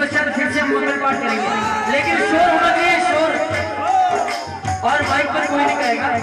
बच्चा तो फिर से हम मंगल पाठ करेंगे, लेकिन शोर होना चाहिए, शोर, और माइक पर कोई नहीं कहेगा।